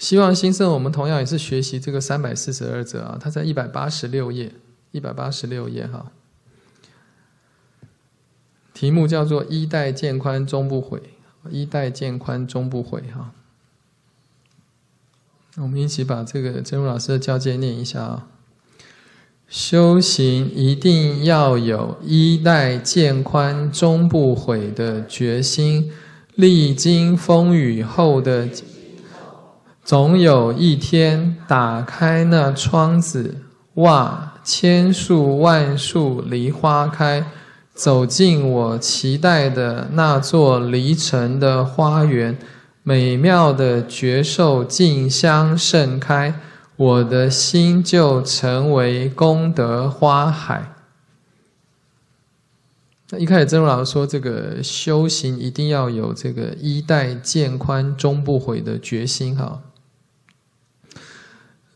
希望新生，我们同样也是学习这个342则啊，它在186页，186页哈。题目叫做“衣带渐宽终不悔”，衣带渐宽终不悔哈。我们一起把这个真如老师的教诫念一下啊。修行一定要有衣带渐宽终不悔的决心，历经风雨后的。 总有一天，打开那窗子，哇！千树万树梨花开，走进我期待的那座离尘的花园，美妙的觉受竞相盛开，我的心就成为功德花海。那一开始，真如老师说，这个修行一定要有这个衣带渐宽终不悔的决心，哈。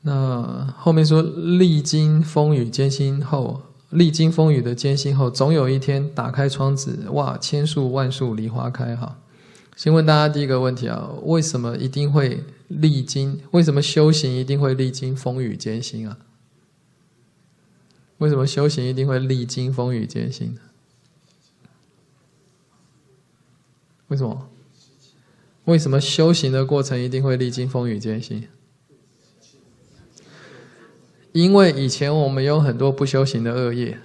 那后面说，历经风雨艰辛后，历经风雨的艰辛后，总有一天打开窗子，哇，千树万树梨花开哈。先问大家第一个问题啊，为什么一定会历经？为什么修行一定会历经风雨艰辛啊？为什么修行一定会历经风雨艰辛？为什么？为什么修行的过程一定会历经风雨艰辛？ 因为以前我们有很多不修行的恶业，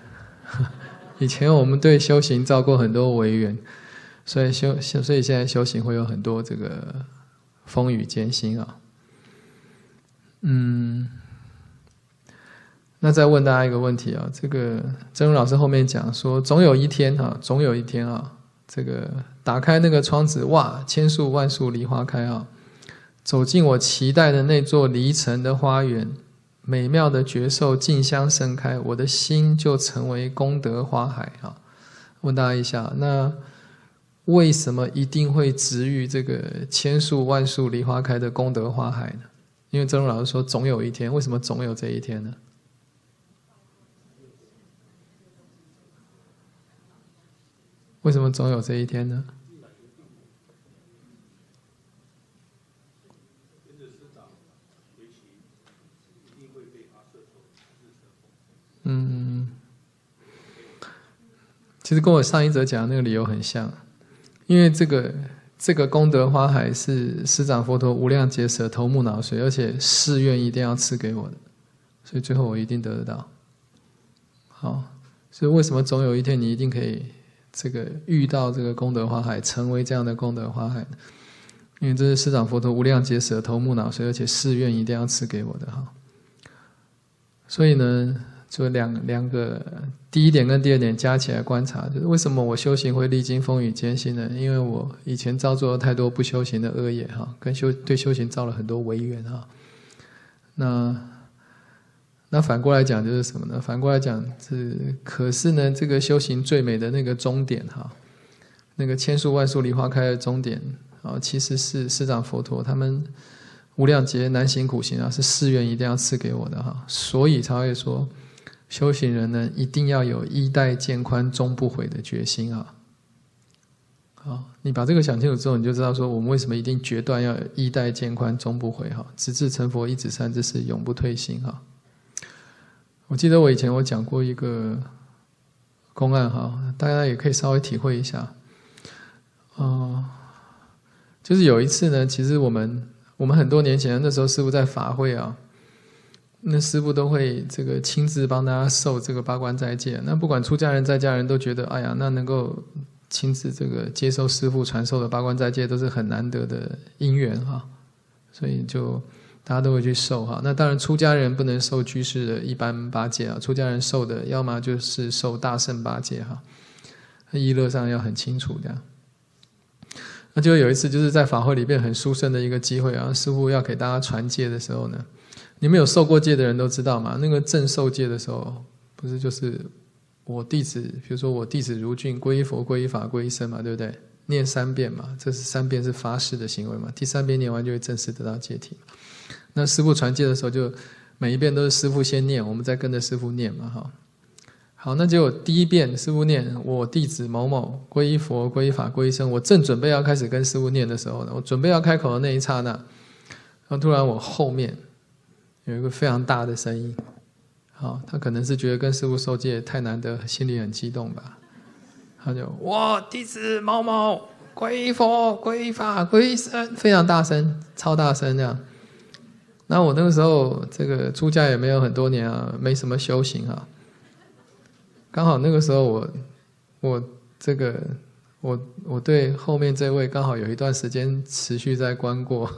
以前我们对修行造过很多违缘，所以现在修行会有很多这个风雨艰辛啊。那再问大家一个问题啊，这个真如老师后面讲说，总有一天啊，总有一天啊，这个打开那个窗子，哇，千树万树梨花开啊，走进我期待的那座离尘的花园。 美妙的觉受竞相盛开，我的心就成为功德花海啊！问大家一下，那为什么一定会植于这个千树万树梨花开的功德花海呢？因为真如老师说，总有一天。为什么总有这一天呢？为什么总有这一天呢？ 其实跟我上一则讲的那个理由很像，因为这个功德花海是师长佛陀无量劫舍头目脑髓，而且誓愿一定要赐给我的，所以最后我一定得得到。好，所以为什么总有一天你一定可以这个遇到这个功德花海，成为这样的功德花海？因为这是师长佛陀无量劫舍头目脑髓，而且誓愿一定要赐给我的哈。所以呢。 就两个，第一点跟第二点加起来观察，就是为什么我修行会历经风雨艰辛呢？因为我以前造作了太多不修行的恶业哈，跟对修行造了很多违缘哈。那反过来讲就是什么呢？反过来讲是，可是呢，这个修行最美的那个终点哈，那个千树万树梨花开的终点啊，其实是师长佛陀他们。 无量劫难行苦行啊，是誓愿一定要赐给我的哈，所以才会说，修行人呢一定要有衣带渐宽终不悔的决心啊。好，你把这个想清楚之后，你就知道说我们为什么一定决断要有衣带渐宽终不悔哈，直至成佛一指三，这是永不退心哈。我记得我以前我讲过一个公案哈，大家也可以稍微体会一下。就是有一次呢，其实我们很多年前，那时候师父在法会啊，那师父都会这个亲自帮大家受这个八关斋戒。那不管出家人在家人都觉得，哎呀，那能够亲自这个接受师父传授的八关斋戒，都是很难得的因缘啊。所以就大家都会去受哈。那当然，出家人不能受居士的一般八戒啊，出家人受的要么就是受大圣八戒哈，意乐上要很清楚这样。 那就有一次，就是在法会里面很殊胜的一个机会啊，师父要给大家传戒的时候呢，你们有受过戒的人都知道嘛。那个正受戒的时候，不是就是我弟子，比如说我弟子如郡，皈依佛、皈依法、皈依僧嘛，对不对？念3遍嘛，这是3遍是发誓的行为嘛。第3遍念完就会正式得到戒体。那师父传戒的时候，就每一遍都是师父先念，我们再跟着师父念嘛，哈。 好，那结果第1遍师父念我弟子某某皈依佛、皈依法、皈依僧，我正准备要开始跟师父念的时候呢，我准备要开口的那一刹那，然后突然我后面有一个非常大的声音，好，他可能是觉得跟师父受戒太难得，心里很激动吧，他就我弟子某某归佛归法归僧，非常大声，超大声这样。那我那个时候这个出家也没有很多年啊，没什么修行啊，刚好那个时候我对后面这位刚好有一段时间持续在观过，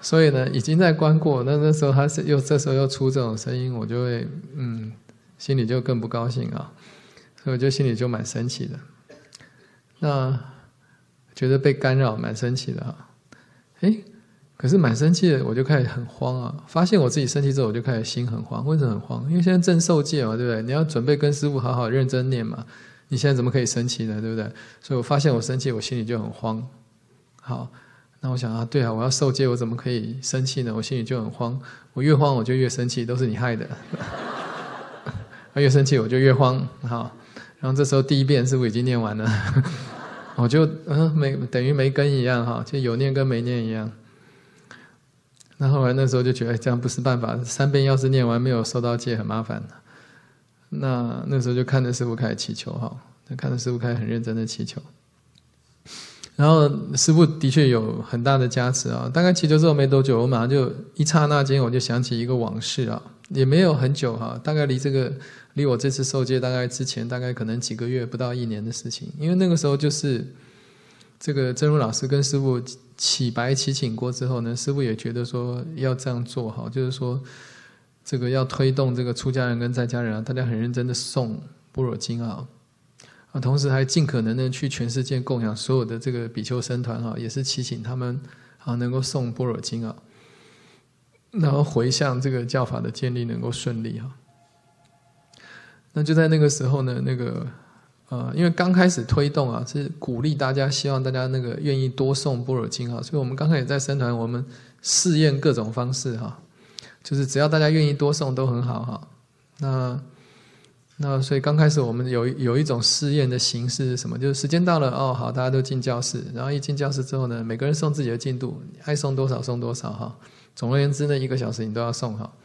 所以呢已经在观过，那时候他是又这时候又出这种声音，我就会心里就更不高兴啊，所以我就心里就蛮生气的，那觉得被干扰蛮生气的啊，可是蛮生气的，我就开始很慌啊！发现我自己生气之后，我就开始心很慌。为什么很慌？因为现在正受戒嘛，对不对？你要准备跟师父好好认真念嘛。你现在怎么可以生气呢？对不对？所以我发现我生气，我心里就很慌。好，那我想啊，对啊，我要受戒，我怎么可以生气呢？我心里就很慌。我越慌我就越生气，都是你害的。越生气我就越慌。好，然后这时候第一遍师父已经念完了，我就等于没跟一样哈，就有念跟没念一样。那后来那时候就觉得这样不是办法，三遍要是念完没有收到戒很麻烦。那时候就看着师父开始祈求哈，看着师父开始很认真的祈求。然后师父的确有很大的加持啊，大概祈求之后没多久，我马上就一刹那间我就想起一个往事啊，也没有很久哈，大概离我这次受戒大概之前大概可能几个月不到一年的事情，因为那个时候就是这个真如老师跟师父祈请过之后呢，师父也觉得说要这样做好，就是说这个要推动这个出家人跟在家人啊，大家很认真的诵般若经啊，同时还尽可能的去全世界供养所有的这个比丘僧团啊，也是祈请他们啊能够诵般若经啊，然后回向这个教法的建立能够顺利啊。那就在那个时候呢，因为刚开始推动啊，是鼓励大家，希望大家愿意多诵般若经啊，所以我们刚开始在僧团，我们试验各种方式哈，就是只要大家愿意多诵都很好哈。那所以刚开始我们有一种试验的形式是什么？就是时间到了哦，好，大家都进教室，然后一进教室之后呢，每个人诵自己的进度，爱诵多少诵多少哈。总而言之呢，1个小时你都要诵好。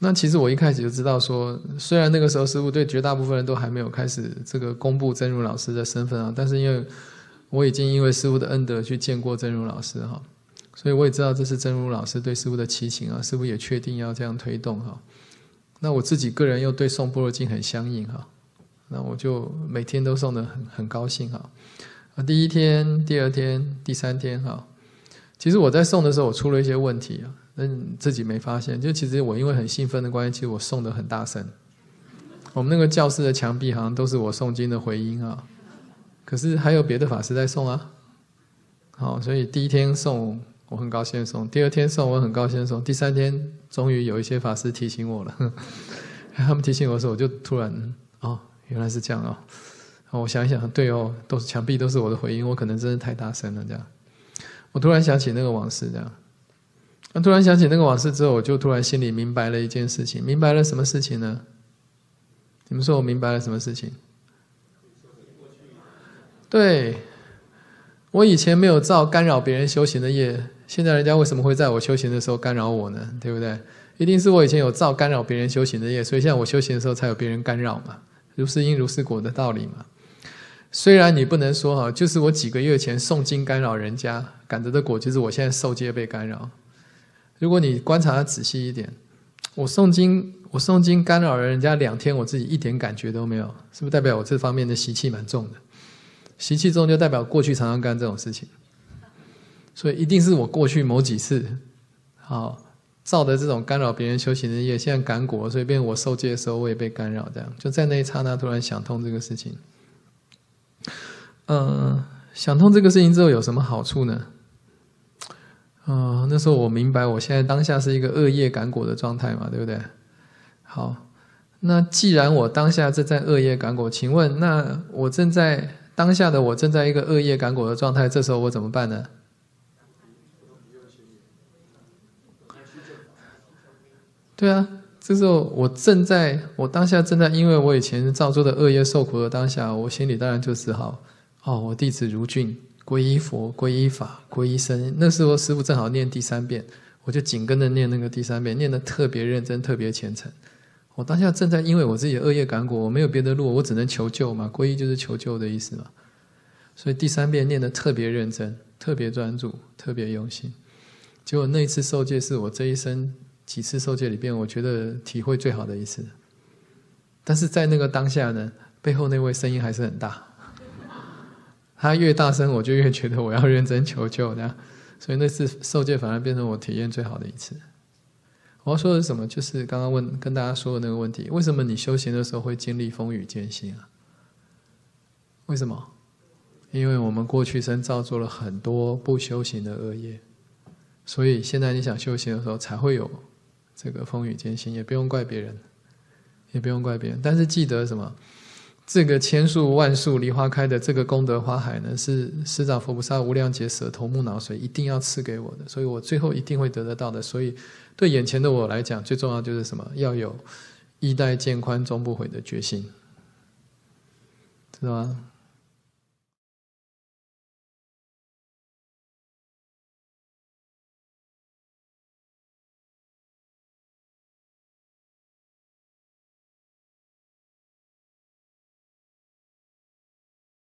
那其实我一开始就知道说，虽然那个时候师父对绝大部分人都还没有开始这个公布真如老师的身份啊，但是因为我已经因为师父的恩德去见过真如老师哈，所以我也知道这是真如老师对师父的祈请啊，师父也确定要这样推动哈。那我自己个人又对诵般若经很相应哈，那我就每天都诵得很高兴哈。第一天、第二天、第三天哈，其实我在诵的时候我出了一些问题啊。自己没发现，就其实我因为很兴奋的关系，其实我诵得很大声。我们那个教室的墙壁好像都是我诵经的回音啊。可是还有别的法师在诵啊。好，所以第一天诵我很高兴的诵，第二天诵我很高兴的诵，第三天终于有一些法师提醒我了。他们提醒我的时候，我就突然原来是这样哦。我想一想，对哦，都是墙壁都是我的回音，我可能真的太大声了这样。我突然想起那个往事这样。那突然想起那个往事之后，我就突然心里明白了一件事情。明白了什么事情呢？你们说我明白了什么事情？对，我以前没有造干扰别人修行的业，现在人家为什么会在我修行的时候干扰我呢？对不对？一定是我以前有造干扰别人修行的业，所以现在我修行的时候才有别人干扰嘛，如是因如是果的道理嘛。虽然你不能说就是我几个月前诵经干扰人家，感得的果就是我现在受戒被干扰。如果你观察它仔细一点，我诵经干扰了人家2天，我自己一点感觉都没有，是不是代表我这方面的习气蛮重的？习气重就代表过去常常干这种事情，所以一定是我过去某几次造的这种干扰别人修行的业，现在感果，所以变我受戒的时候我也被干扰，这样就在那一刹那突然想通这个事情。想通这个事情之后有什么好处呢？那时候我明白我现在当下是一个恶业感果的状态嘛，对不对？好，那既然我当下正在恶业感果，请问那我正在当下的我正在一个恶业感果的状态，这时候我怎么办呢？对啊，这时候我当下正在因为我以前造作的恶业受苦的当下，我心里当然就只好我弟子如郡皈依佛、皈依法、皈依僧。那时候师父正好念第三遍，我就紧跟着念那个第三遍，念得特别认真、特别虔诚。我当下正在因为我自己的恶业感果，我没有别的路，我只能求救嘛，皈依就是求救的意思嘛。所以第三遍念得特别认真、特别专注、特别用心。结果那一次受戒是我这一生几次受戒里边，我觉得体会最好的一次。但是在那个当下呢，背后那位声音还是很大。他越大声，我就越觉得我要认真求救的，所以那次受戒反而变成我体验最好的一次。我要说的是什么？就是刚刚跟大家说的那个问题：为什么你修行的时候会经历风雨艰辛啊？为什么？因为我们过去生造作了很多不修行的恶业，所以现在你想修行的时候才会有这个风雨艰辛，也不用怪别人，也不用怪别人。但是记得什么？这个千树万树梨花开的这个功德花海呢，是师长佛菩萨无量劫舍头目脑髓一定要赐给我的，所以我最后一定会得得到的。所以对眼前的我来讲，最重要就是什么？要有衣带渐宽终不悔的决心，知道吗？